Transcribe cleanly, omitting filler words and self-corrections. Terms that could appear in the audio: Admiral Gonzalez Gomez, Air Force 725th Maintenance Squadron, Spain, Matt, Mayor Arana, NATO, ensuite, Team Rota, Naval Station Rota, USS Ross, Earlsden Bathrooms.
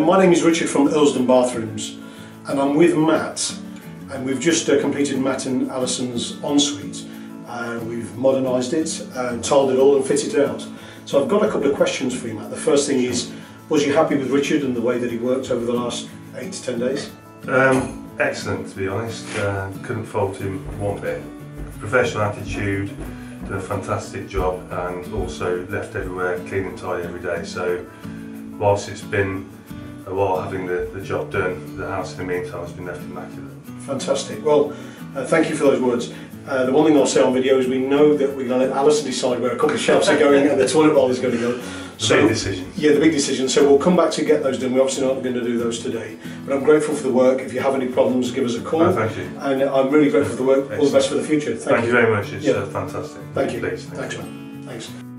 My name is Richard from Earlsden Bathrooms, and I'm with Matt, and we've just completed Matt and Alison's ensuite. We've modernised it, tiled it all and fitted it out. So I've got a couple of questions for you, Matt. The first thing is, was you happy with Richard and the way that he worked over the last 8 to 10 days? Excellent, to be honest. Couldn't fault him one bit. Professional attitude, did a fantastic job, and also left everywhere clean and tidy every day. So whilst it's been a while having the job done, the house in the meantime has been left immaculate. Fantastic. Well, thank you for those words. The one thing I'll say on video is we know that we're going to let Alison decide where a couple of shelves are going and the toilet roll is going to go. So, big decision. Yeah, the big decision. So we'll come back to get those done. We're obviously not going to do those today. But I'm grateful for the work. If you have any problems, give us a call. No, thank you. And I'm really grateful for the work. Excellent. All the best for the future. Thank you very much. It's fantastic. Thank you. Please, thanks, man. Thanks.